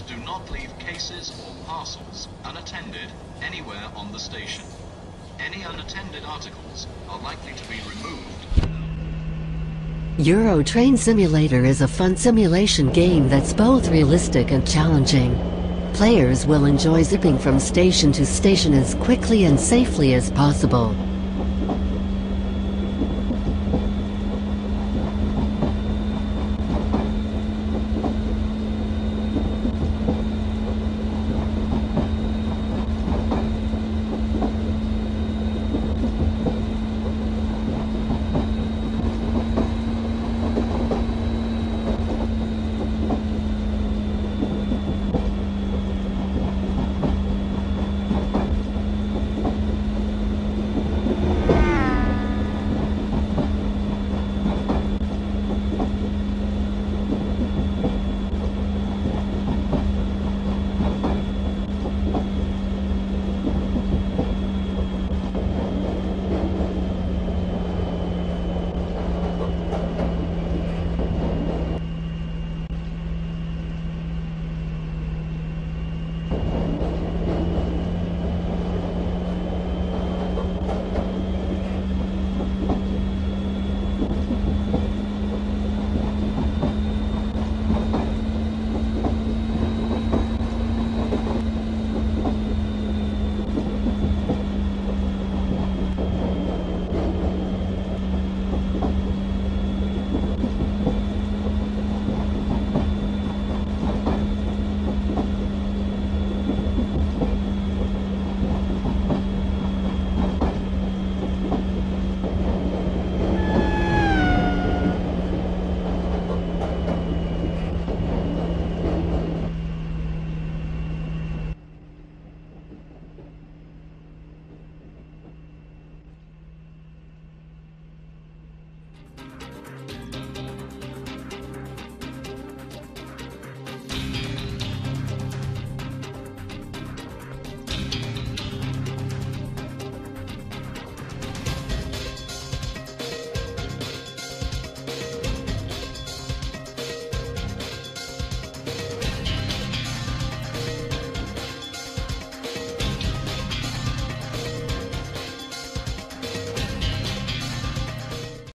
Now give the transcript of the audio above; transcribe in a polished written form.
passengers do not leave cases or parcels unattended anywhere on the station. Any unattended articles are likely to be removed. Euro Train Simulator is a fun simulation game that's both realistic and challenging. Players will enjoy zipping from station to station as quickly and safely as possible.